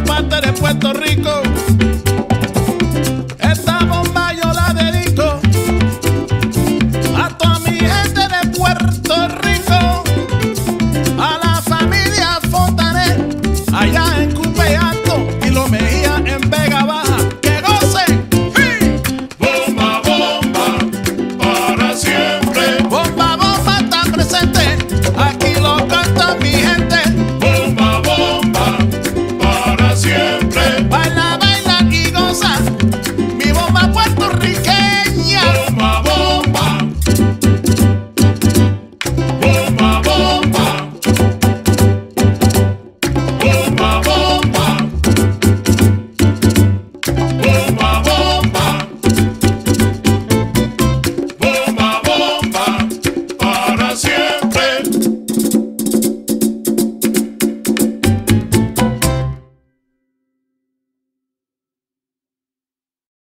la parte de Puerto Rico.